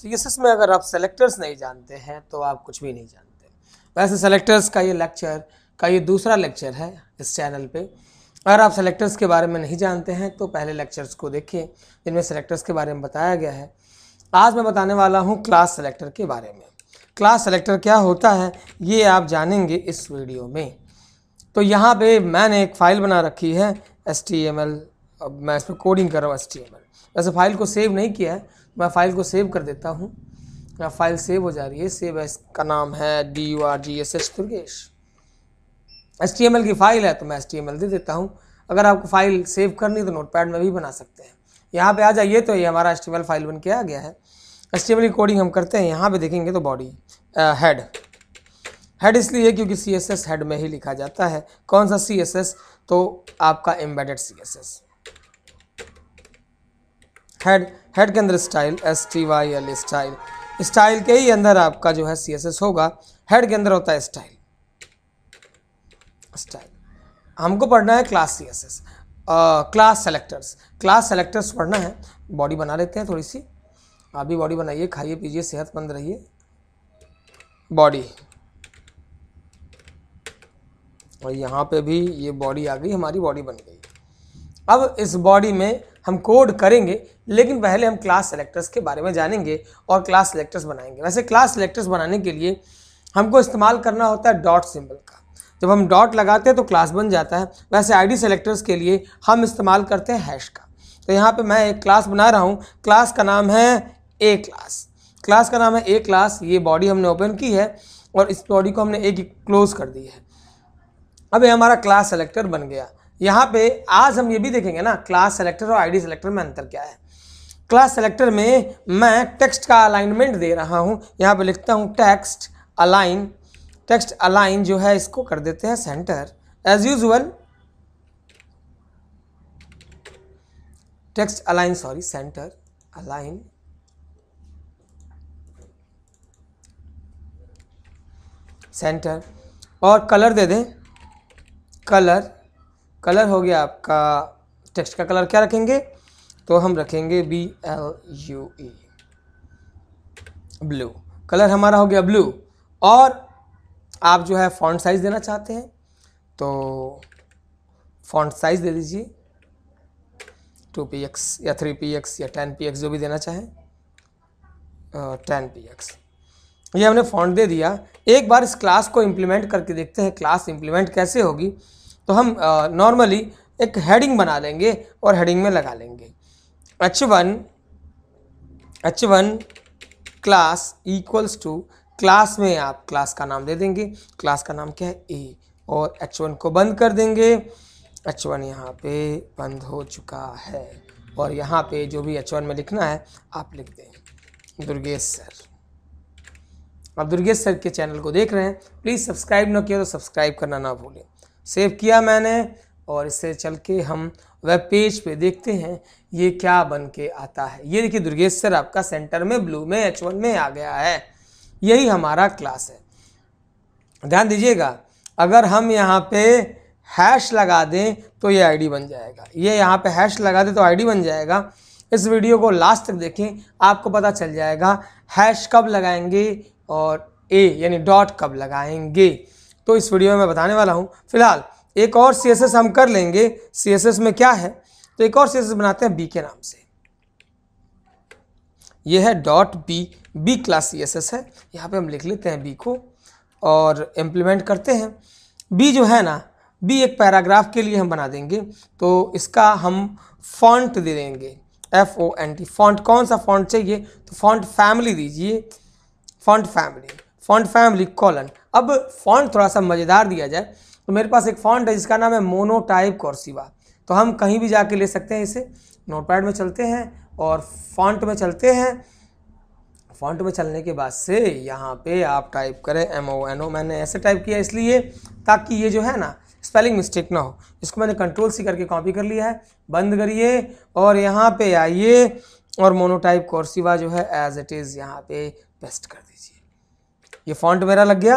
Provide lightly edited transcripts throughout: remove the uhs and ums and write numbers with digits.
CSS में अगर आप सेलेक्टर्स नहीं जानते हैं तो आप कुछ भी नहीं जानते। वैसे सेलेक्टर्स का ये लेक्चर का ये दूसरा लेक्चर है इस चैनल पे। अगर आप सेलेक्टर्स के बारे में नहीं जानते हैं तो पहले लेक्चर्स को देखिए जिनमें सेलेक्टर्स के बारे में बताया गया है। आज मैं बताने वाला हूँ क्लास सेलेक्टर के बारे में। क्लास सेलेक्टर क्या होता है ये आप जानेंगे इस वीडियो में। तो यहाँ पे मैंने एक फ़ाइल बना रखी है HTML। अब मैं इसमें कोडिंग कर रहा हूँ HTML। वैसे फ़ाइल को सेव नहीं किया है, मैं फ़ाइल को सेव कर देता हूँ। यहाँ फाइल सेव हो जा रही है। सेव है, इसका नाम है DURGSH दुर्गेश। HTML की फ़ाइल है तो मैं HTML दे देता हूँ। अगर आपको फ़ाइल सेव करनी तो नोटपैड में भी बना सकते हैं। यहाँ पे आ जाइए तो ये हमारा HTML फाइल बन के आ गया है। HTML की कोडिंग हम करते हैं। यहाँ पे देखेंगे तो बॉडी हेड इसलिए क्योंकि CSS हेड में ही लिखा जाता है। कौन सा CSS? तो आपका एम्बेडेड CSS। हेड के अंदर स्टाइल STYL स्टाइल के ही अंदर आपका जो है CSS होगा। हेड के अंदर होता है स्टाइल। हमको पढ़ना है क्लास CSS, क्लास सेलेक्टर्स पढ़ना है। बॉडी बना लेते हैं थोड़ी सी। आप भी बॉडी बनाइए, खाइए पीजिए, सेहतमंद रहिए। बॉडी, और यहाँ पे भी ये बॉडी आ गई, हमारी बॉडी बन गई। अब इस बॉडी में हम कोड करेंगे, लेकिन पहले हम क्लास सेलेक्टर्स के बारे में जानेंगे और क्लास सेलेक्टर्स बनाएंगे। वैसे क्लास सेलेक्टर्स बनाने के लिए हमको इस्तेमाल करना होता है डॉट सिंबल का। जब हम डॉट लगाते हैं तो क्लास बन जाता है। वैसे आईडी सेलेक्टर्स के लिए हम इस्तेमाल करते हैं हैश का। तो यहाँ पे मैं एक क्लास बना रहा हूँ। क्लास का नाम है ए क्लास। ये बॉडी हमने ओपन की है और इस बॉडी को हमने एक क्लोज कर दी है। अब ये हमारा क्लास सेलेक्टर बन गया। यहाँ पे आज हम ये भी देखेंगे ना क्लास सेलेक्टर और आईडी सेलेक्टर में अंतर क्या है। क्लास सेलेक्टर में मैं टेक्स्ट का अलाइनमेंट दे रहा हूँ। यहाँ पे लिखता हूँ टेक्स्ट अलाइन जो है इसको कर देते हैं सेंटर एज यूजुअल। सेंटर और कलर दे दें। कलर हो गया आपका। टेक्स्ट का कलर क्या रखेंगे? तो हम रखेंगे BLUE, ब्लू। कलर हमारा हो गया ब्लू। और आप जो है फॉन्ट साइज़ देना चाहते हैं तो फॉन्ट साइज़ दे दीजिए 2px या 3px या 10px, जो भी देना चाहें। 10px ये हमने फॉन्ट दे दिया। एक बार इस क्लास को इम्प्लीमेंट करके देखते हैं क्लास इम्प्लीमेंट कैसे होगी। तो हम नॉर्मली एक हेडिंग बना लेंगे और हेडिंग में लगा लेंगे H1 class equals to. Class में आप क्लास का नाम दे देंगे। क्लास का नाम क्या है? ए। और H1 को बंद कर देंगे। H1 यहाँ पे बंद हो चुका है। और यहाँ पे जो भी H1 में लिखना है आप लिख दें दुर्गेश सर। आप दुर्गेश सर के चैनल को देख रहे हैं, प्लीज़ सब्सक्राइब ना किया तो सब्सक्राइब करना ना भूलें। सेव किया मैंने और इससे चल के हम वेब पेज पे देखते हैं ये क्या बन के आता है। ये देखिए दुर्गेश सर आपका सेंटर में, ब्लू में, H1 में आ गया है। यही हमारा क्लास है। ध्यान दीजिएगा, अगर हम यहाँ पे हैश लगा दें तो ये आईडी बन जाएगा। ये यहाँ पे हैश लगा दें तो आईडी बन जाएगा। इस वीडियो को लास्ट तक देखें, आपको पता चल जाएगा हैश कब लगाएंगे और ए यानी डॉट कब लगाएंगे। तो इस वीडियो में मैं बताने वाला हूँ। फिलहाल एक और CSS हम कर लेंगे। CSS में क्या है? तो एक और CSS बनाते हैं बी के नाम से। ये है .b क्लास CSS है। यहाँ पे हम लिख लेते हैं बी को और इम्प्लीमेंट करते हैं। बी जो है ना, बी एक पैराग्राफ के लिए हम बना देंगे। तो इसका हम फॉन्ट दे देंगे FONT। फॉन्ट कौन सा फॉन्ट चाहिए? तो फॉन्ट फैमिली दीजिए। Font family colon. अब फॉन्ट थोड़ा सा मज़ेदार दिया जाए तो मेरे पास एक फॉन्ट है जिसका नाम है मोनोटाइप कॉर्सिवा। तो हम कहीं भी जाके ले सकते हैं इसे। नोटपैड में चलते हैं और फॉन्ट में चलते हैं। फॉन्ट में चलने के बाद से यहाँ पे आप टाइप करें MONO। मैंने ऐसे टाइप किया इसलिए ताकि ये जो है ना स्पेलिंग मिस्टेक ना हो। इसको मैंने Ctrl C करके कॉपी कर लिया है। बंद करिए और यहाँ पे आइए और मोनोटाइप कॉर्सिवा जो है एज इट इज़ यहाँ पे पेस्ट कर दीजिए। ये फॉन्ट मेरा लग गया।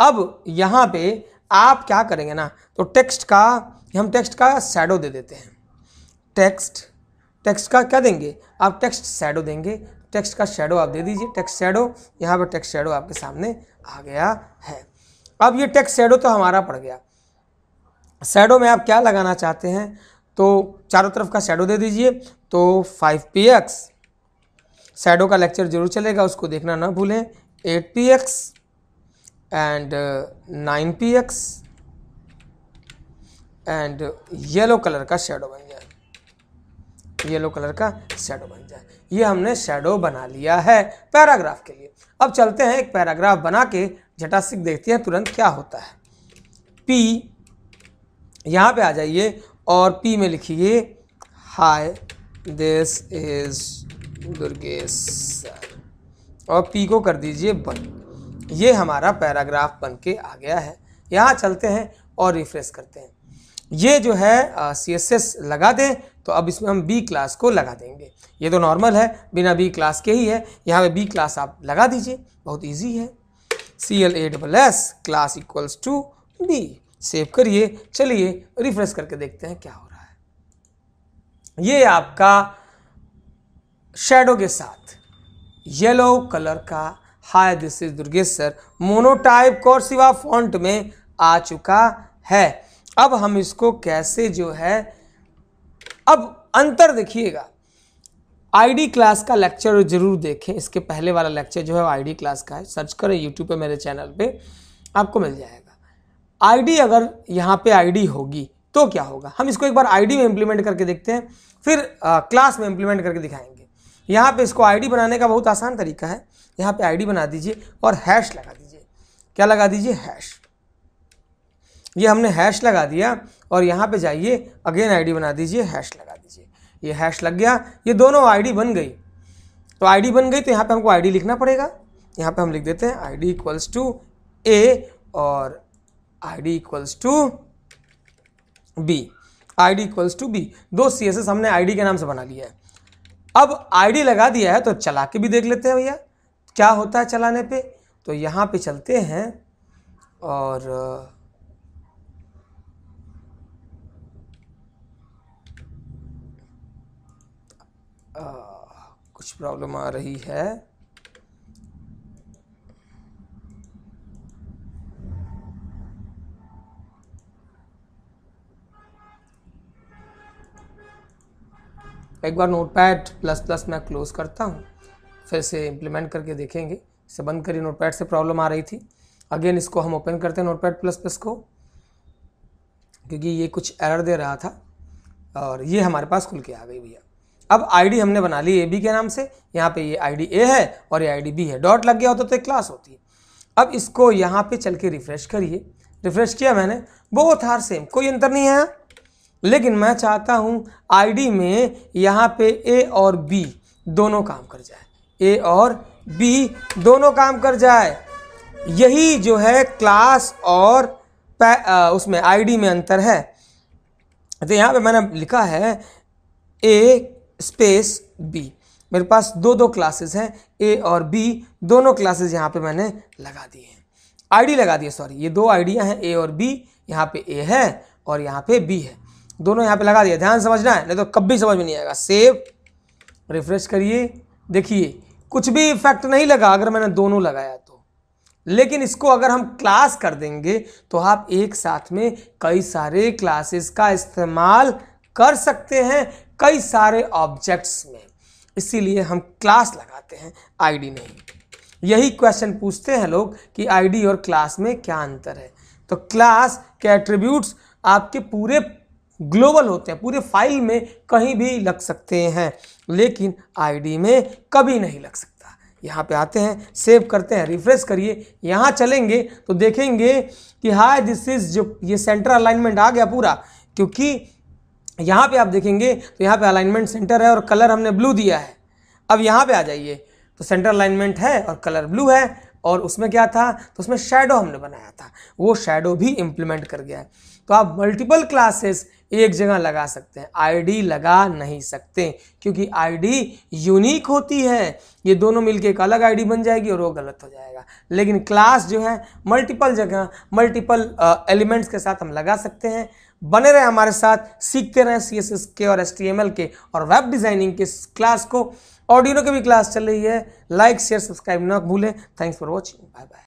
अब यहाँ पे आप क्या करेंगे ना, तो हम टेक्स्ट का शैडो दे देते हैं। टेक्स्ट का क्या देंगे? आप टेक्स्ट शैडो देंगे। टेक्स्ट का शेडो आप दे दीजिए, टेक्स्ट शेडो। यहाँ पर टेक्स्ट शेडो आपके सामने आ गया है। अब ये टेक्स्ट शेडो तो हमारा पड़ गया। शेडो में आप क्या लगाना चाहते हैं, तो चारों तरफ का शेडो दे दीजिए। तो 5px शेडो का लेक्चर जरूर चलेगा, उसको देखना ना भूलें। 8px and 9px and yellow colour का शेडो बन जाए, येलो कलर का शेडो बन जाए। ये हमने शेडो बना लिया है पैराग्राफ के लिए। अब चलते हैं एक पैराग्राफ बना के झटासिक देखते हैं तुरंत क्या होता है। P यहाँ पे आ जाइए और P में लिखिए hi this is Durgesh sir, और P को कर दीजिए बंद। ये हमारा पैराग्राफ बन के आ गया है। यहाँ चलते हैं और रिफ्रेश करते हैं। ये जो है CSS लगा दें, तो अब इसमें हम B क्लास को लगा देंगे। ये तो नॉर्मल है, बिना B क्लास के ही है। यहाँ पे B क्लास आप लगा दीजिए, बहुत इजी है। CLASS class equals to B, save करिए। चलिए रिफ्रेश करके देखते हैं क्या हो रहा है। ये आपका शेडो के साथ येलो कलर का hi this is Durgesh sir Monotype Corsiva font में आ चुका है। अब हम इसको कैसे जो है, अब अंतर देखिएगा। आईडी क्लास का लेक्चर जरूर देखें, इसके पहले वाला लेक्चर जो है आईडी क्लास का है। सर्च करें यूट्यूब पे, मेरे चैनल पे आपको मिल जाएगा। आईडी अगर यहाँ पे आईडी होगी तो क्या होगा, हम इसको एक बार आईडी में इम्प्लीमेंट करके देखते हैं, फिर क्लास में इम्प्लीमेंट करके दिखाएंगे। यहाँ पे इसको आईडी बनाने का बहुत आसान तरीका है। यहाँ पे आईडी बना दीजिए और हैश लगा दीजिए। क्या लगा दीजिए? हैश। ये हमने हैश लगा दिया और यहाँ पे जाइए, अगेन आईडी बना दीजिए, हैश लगा दीजिए। ये हैश लग गया, ये दोनों आईडी बन गई। तो आईडी बन गई तो यहाँ पे हमको आईडी लिखना पड़ेगा। यहाँ पे हम लिख देते हैं आईडी इक्वल्स टू ए और ID equals to B, ID equals to B. दो CSS हमने आईडी के नाम से बना लिया है। अब आईडी लगा दिया है तो चला के भी देख लेते हैं भैया क्या होता है चलाने पर। तो यहाँ पर चलते हैं और कुछ प्रॉब्लम आ रही है। एक बार नोटपैड प्लस प्लस मैं क्लोज करता हूँ, फिर से इम्प्लीमेंट करके देखेंगे। इसे बंद करिए, नोटपैड से प्रॉब्लम आ रही थी। अगेन इसको हम ओपन करते हैं नोटपैड प्लस प्लस को, क्योंकि ये कुछ एरर दे रहा था और ये हमारे पास खुल के आ गई भैया। अब आईडी हमने बना ली ए बी के नाम से। यहाँ पे ये आईडी ए है और ये आईडी बी है। डॉट लग गया होता तो एक क्लास होती है। अब इसको यहाँ पे चल के रिफ्रेश करिए। रिफ्रेश किया मैंने, बहुत हार सेम, कोई अंतर नहीं है। लेकिन मैं चाहता हूँ आईडी में यहाँ पे ए और बी दोनों काम कर जाए, ए और बी दोनों काम कर जाए। यही जो है क्लास और उसमें आईडी में अंतर है। तो यहाँ पर मैंने लिखा है ए स्पेस बी, मेरे पास दो दो क्लासेस हैं, ए और बी दोनों क्लासेस यहाँ पे मैंने लगा दिए हैं, आईडी लगा दिए। सॉरी, ये दो आईडियाँ हैं ए और बी। यहाँ पे ए है और यहाँ पे बी है, दोनों यहाँ पे लगा दिया। ध्यान समझना है, नहीं तो कभी समझ में नहीं आएगा। सेव, रिफ्रेश करिए, देखिए कुछ भी इफेक्ट नहीं लगा अगर मैंने दोनों लगाया तो। लेकिन इसको अगर हम क्लास कर देंगे तो आप एक साथ में कई सारे क्लासेस का इस्तेमाल कर सकते हैं कई सारे ऑब्जेक्ट्स में। इसीलिए हम क्लास लगाते हैं, आईडी नहीं। यही क्वेश्चन पूछते हैं लोग कि आईडी और क्लास में क्या अंतर है। तो क्लास के एट्रीब्यूट्स आपके पूरे ग्लोबल होते हैं, पूरे फाइल में कहीं भी लग सकते हैं, लेकिन आईडी में कभी नहीं लग सकता। यहाँ पे आते हैं, सेव करते हैं, रिफ्रेश करिए। यहाँ चलेंगे तो देखेंगे कि हाय दिस इज जो ये सेंटर अलाइनमेंट आ गया पूरा, क्योंकि यहाँ पे आप देखेंगे तो यहाँ पे अलाइनमेंट सेंटर है और कलर हमने ब्लू दिया है। अब यहाँ पे आ जाइए तो सेंटर अलाइनमेंट है और कलर ब्लू है, और उसमें क्या था, तो उसमें शेडो हमने बनाया था, वो शेडो भी इम्प्लीमेंट कर गया है। तो आप मल्टीपल क्लासेस एक जगह लगा सकते हैं, आईडी लगा नहीं सकते, क्योंकि आईडी यूनिक होती है। ये दोनों मिलके एक अलग आईडी बन जाएगी और वो गलत हो जाएगा। लेकिन क्लास जो है मल्टीपल जगह मल्टीपल एलिमेंट्स के साथ हम लगा सकते हैं। बने रहें हमारे साथ, सीखते रहें CSS के और HTML के और वेब डिज़ाइनिंग के क्लास को। ऑर्डिनो की भी क्लास चल रही है। लाइक शेयर सब्सक्राइब ना भूलें। Thanks for watching, bye bye.